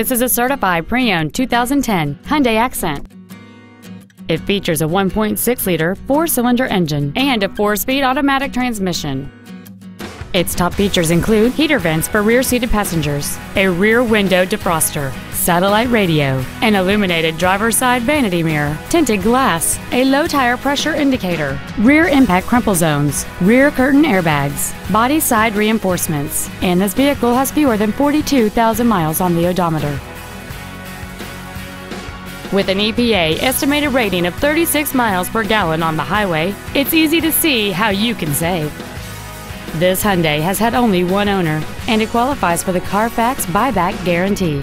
This is a certified pre-owned 2010 Hyundai Accent. It features a 1.6-liter four-cylinder engine and a four-speed automatic transmission. Its top features include heater vents for rear-seated passengers, a rear window defroster, satellite radio, an illuminated driver's side vanity mirror, tinted glass, a low tire pressure indicator, rear impact crumple zones, rear curtain airbags, body side reinforcements, and this vehicle has fewer than 42,000 miles on the odometer. With an EPA estimated rating of 36 miles per gallon on the highway, it's easy to see how you can save. This Hyundai has had only one owner, and it qualifies for the Carfax buyback guarantee.